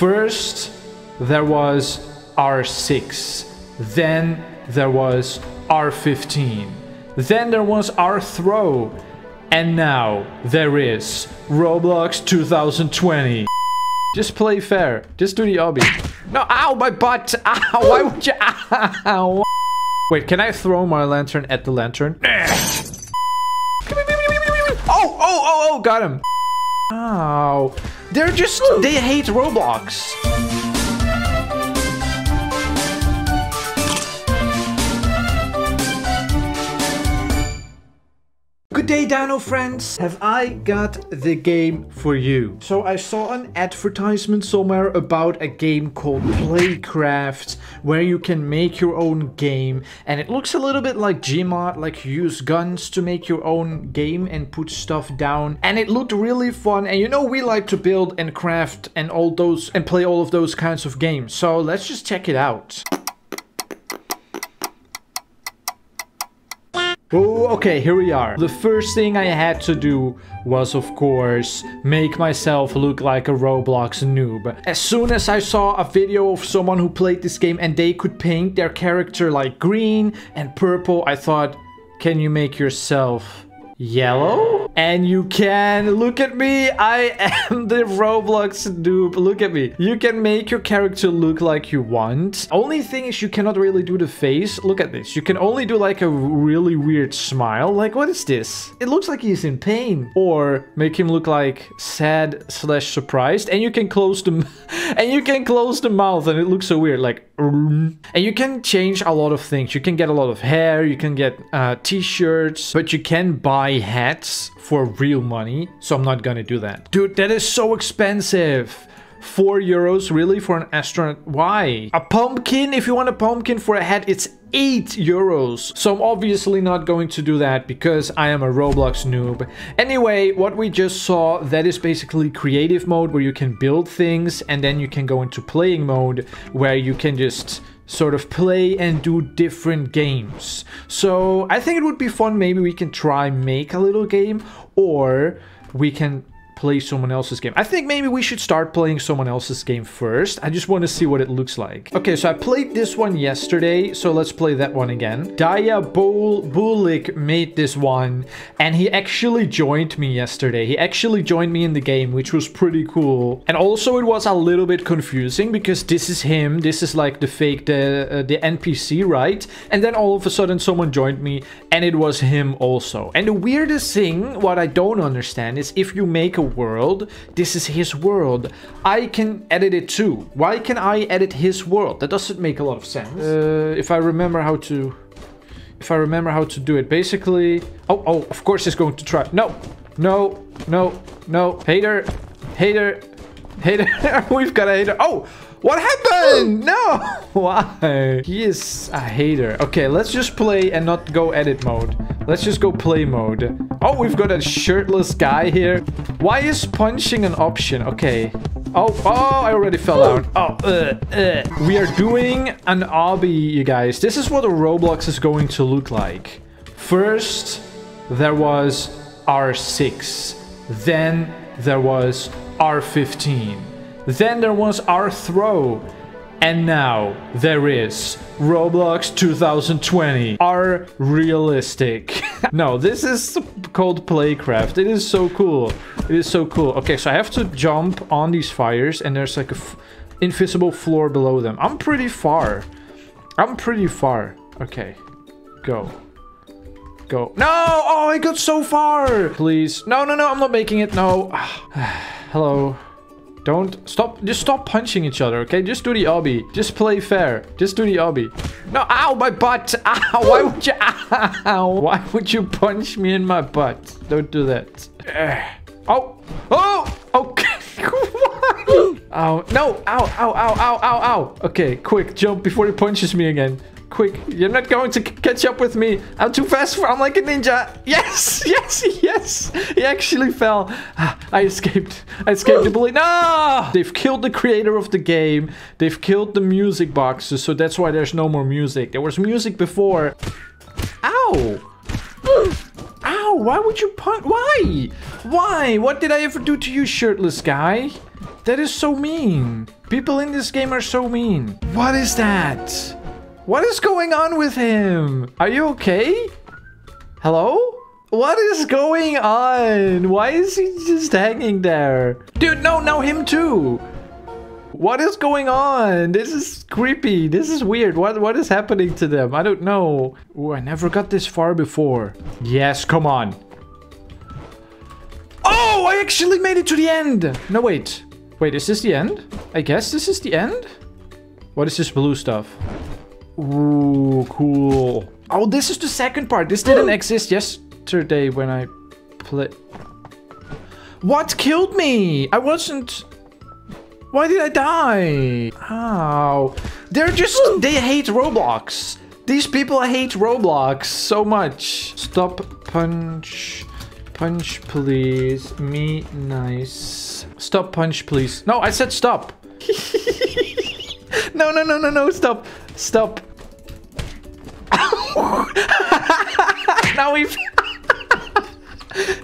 First there was R6, then there was R15, then there was Rthro, and now there is Roblox 2020. Just play fair, just do the obby. No, ow, my butt, ow, why would you, ow. Wait, can I throw my lantern at the lantern? Oh, got him. Ow, they're just, they hate Roblox. Good day, Dino friends. Have I got the game for you? So I saw an advertisement somewhere about a game called Playcraft, where you can make your own game, and it looks a little bit like Gmod, like you use guns to make your own game and put stuff down, and it looked really fun. And you know, we like to build and craft and all those and play all of those kinds of games, so let's just check it out. Oh, okay, here we are. The first thing I had to do was, of course, make myself look like a Roblox noob. As soon as I saw a video of someone who played this game and they could paint their character like green and purple, I thought, can you make yourself yellow? And you can. Look at me, I am the Roblox noob. Look at me. You can make your character look like you want. Only thing is, you cannot really do the face. Look at this. You can only do like a really weird smile. Like, what is this? It looks like he's in pain. Or make him look like sad/surprised. And you can close the mouth, and it looks so weird. Like, and you can change a lot of things. You can get a lot of hair. You can get t-shirts, but you can buy hats for real money, so I'm not gonna do that. Dude, that is so expensive. €4, really, for an astronaut? Why? A pumpkin? If you want a pumpkin for a hat, it's €8. So I'm obviously not going to do that because I am a Roblox noob. Anyway, what we just saw, that is basically creative mode, where you can build things, and then you can go into playing mode, where you can just sort of play and do different games. So I think it would be fun. Maybe we can try make a little game, or we can play someone else's game. I think maybe we should start playing someone else's game first. I just want to see what it looks like. Okay, so I played this one yesterday, so let's play that one again. Diabolik made this one, and he actually joined me yesterday. He actually joined me in the game, which was pretty cool. And also, it was a little bit confusing, because this is him. This is like the fake, the NPC, right? And then all of a sudden, someone joined me, and it was him also. And the weirdest thing, what I don't understand, is if you make a world, this is his world. I can edit it too. Why can I edit his world? That doesn't make a lot of sense. If I remember how to do it, basically. Oh, of course he's going to try. No. Hater. We've got a hater. Oh, what happened? No, why? He is a hater. Okay, let's just play and not go edit mode. Let's just go play mode. Oh, we've got a shirtless guy here. Why is punching an option? Okay. Oh, I already fell out. We are doing an obby, you guys. This is what a Roblox is going to look like. First, there was R6. Then there was R15. Then there was Rthro, and now there is Roblox 2020. Are realistic. No, this is called Playcraft. It is so cool. It is so cool. Okay, so I have to jump on these fires, and there's like a invisible floor below them. I'm pretty far. Okay, go. No! Oh, I got so far. Please. No, I'm not making it. No. Hello. Don't stop. Just stop punching each other, okay? Just do the obby. Just play fair. Just do the obby. No, ow, my butt. Ow, why would you? Ow, why would you punch me in my butt? Don't do that. Oh, okay. Ow, no, ow. Okay, quick, jump before he punches me again. Quick, you're not going to catch up with me. I'm too fast for, I'm like a ninja. Yes. He actually fell. I escaped the bully. No! They've killed the creator of the game. They've killed the music boxes. So that's why there's no more music. There was music before. Ow. Ow, why would you punch? Why? What did I ever do to you, shirtless guy? That is so mean. People in this game are so mean. What is that? What is going on with him? Are you okay? Hello? What is going on? Why is he just hanging there? Dude, no, him too. What is going on? This is creepy. This is weird. What is happening to them? I don't know. Ooh, I never got this far before. Yes, come on. Oh, I actually made it to the end. No, wait. Wait, is this the end? I guess this is the end? What is this blue stuff? Ooh, cool. Oh, this is the second part. This didn't exist yesterday when I played. What killed me? I wasn't... Why did I die? Ow. They're just... They hate Roblox. These people hate Roblox so much. Stop punch. Punch, please. Me nice. Stop punch, please. No, I said stop. No. Stop. Stop. Now we've...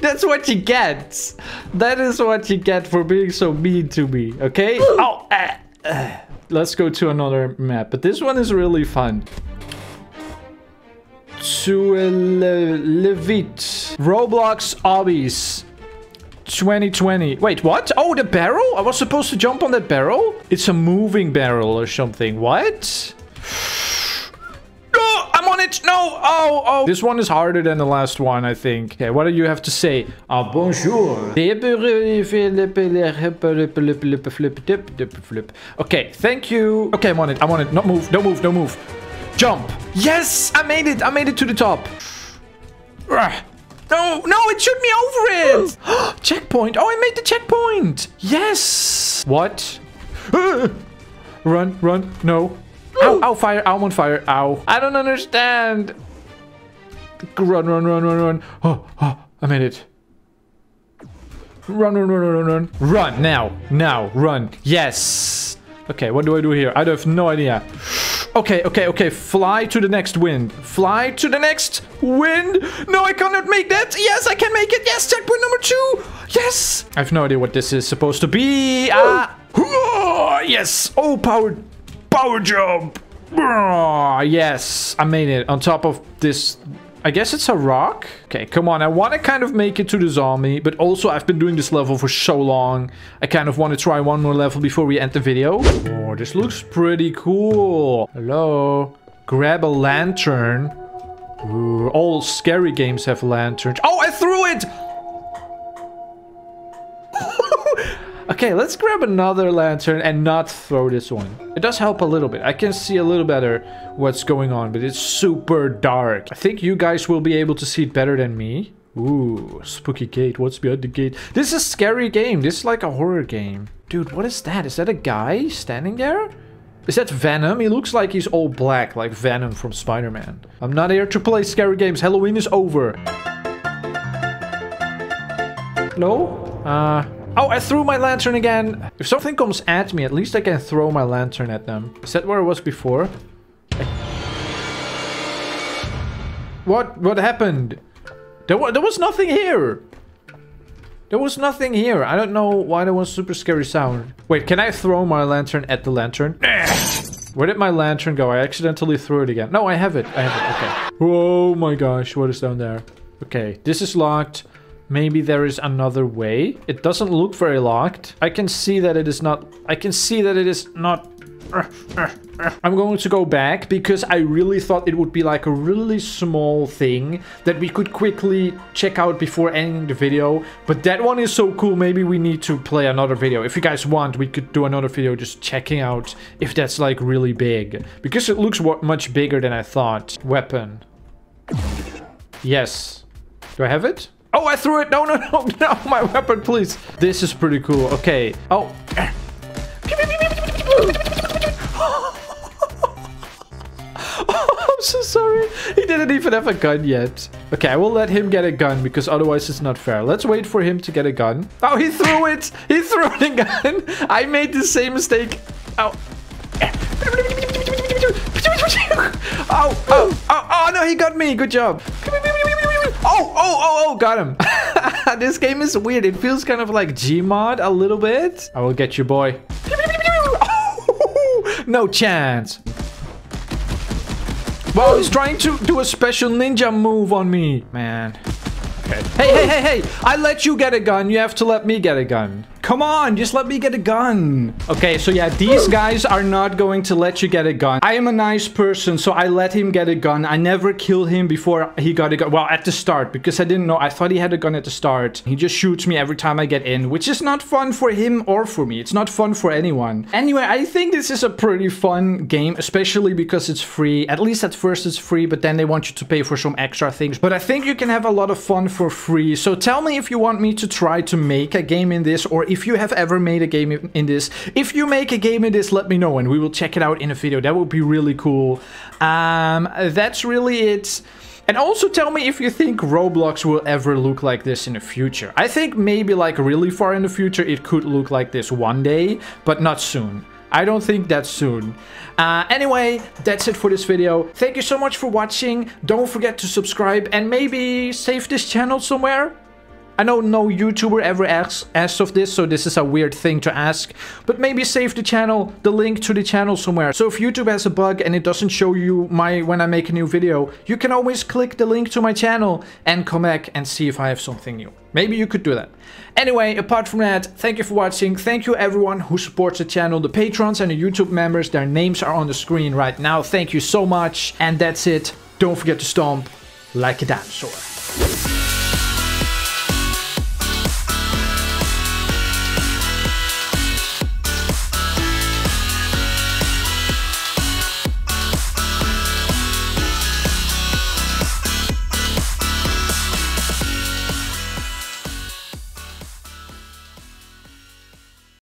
That's what you get. That is what you get for being so mean to me, okay? Oh, let's go to another map, but this one is really fun. To Levit. Roblox hobbies 2020. Wait, what? Oh, the barrel? I was supposed to jump on that barrel? It's a moving barrel or something. What? No! Oh! This one is harder than the last one, I think. Okay, what do you have to say? Ah, bonjour. Okay, thank you. Okay, I'm on it. Not move. Don't move. Don't move. Jump. Yes! I made it. I made it to the top. No, it shoot me over it. Checkpoint. Oh, I made the checkpoint. Yes. What? Run. No. Ow, ow, fire, ow, I'm on fire, ow. I don't understand. Run. Oh, I made it. Run. Run, now, run. Yes. Okay, what do I do here? I have no idea. Okay. Fly to the next wind. No, I cannot make that. Yes, I can make it. Yes, checkpoint number 2. Yes. I have no idea what this is supposed to be. Yes. Oh, Power jump! Yes, I made it. On top of this, I guess it's a rock? Okay, come on. I want to kind of make it to the zombie, but also I've been doing this level for so long. I kind of want to try one more level before we end the video. Oh, this looks pretty cool. Hello? Grab a lantern. Ooh, all scary games have lanterns. Oh, I threw it! Okay, let's grab another lantern and not throw this one. It does help a little bit. I can see a little better what's going on, but it's super dark. I think you guys will be able to see it better than me. Ooh, spooky gate. What's behind the gate? This is a scary game. This is like a horror game. Dude, what is that? Is that a guy standing there? Is that Venom? He looks like he's all black, like Venom from Spider-Man. I'm not here to play scary games. Halloween is over. Hello? Oh, I threw my lantern again. If something comes at me, at least I can throw my lantern at them. Is that where I was before? What happened? There was nothing here. There was nothing here. I don't know why there was super scary sound. Wait, can I throw my lantern at the lantern? Where did my lantern go? I accidentally threw it again. No, I have it. Okay. Oh my gosh, what is down there? Okay, this is locked. Maybe there is another way. It doesn't look very locked. I can see that it is not... I'm going to go back because I really thought it would be like a really small thing that we could quickly check out before ending the video. But that one is so cool. Maybe we need to play another video. If you guys want, we could do another video just checking out if that's like really big. Because it looks much bigger than I thought. Weapon. Yes. Do I have it? Oh, I threw it. No, my weapon, please. This is pretty cool. Okay. Oh. I'm so sorry. He didn't even have a gun yet. Okay, I will let him get a gun because otherwise it's not fair. Let's wait for him to get a gun. Oh, he threw it. He threw the gun. I made the same mistake. Oh. Oh, no, he got me. Good job. Oh, got him. This game is weird. It feels kind of like Gmod a little bit. I will get you, boy. No chance. Well, he's trying to do a special ninja move on me, man. Okay. Hey, hey! I let you get a gun. You have to let me get a gun. Come on, just let me get a gun. Okay, so yeah, these guys are not going to let you get a gun. I am a nice person, so I let him get a gun. I never killed him before he got a gun. Well, at the start, because I didn't know. I thought he had a gun at the start. He just shoots me every time I get in, which is not fun for him or for me. It's not fun for anyone. Anyway, I think this is a pretty fun game, especially because it's free. At least at first it's free, but then they want you to pay for some extra things. But I think you can have a lot of fun for free. So tell me if you want me to try to make a game in this, or if you have ever made a game in this. If you make a game in this, let me know and we will check it out in a video. That would be really cool. That's really it. And also tell me if you think Roblox will ever look like this in the future. I think maybe like really far in the future it could look like this one day, but not soon. I don't think that's soon. Anyway, that's it for this video. Thank you so much for watching. Don't forget to subscribe and maybe save this channel somewhere. I know no YouTuber ever asks of this, so this is a weird thing to ask. But maybe save the channel, the link to the channel somewhere. So if YouTube has a bug and it doesn't show you when I make a new video, you can always click the link to my channel and come back and see if I have something new. Maybe you could do that. Anyway, apart from that, thank you for watching. Thank you everyone who supports the channel, the patrons and the YouTube members. Their names are on the screen right now. Thank you so much. And that's it. Don't forget to stomp like a dinosaur.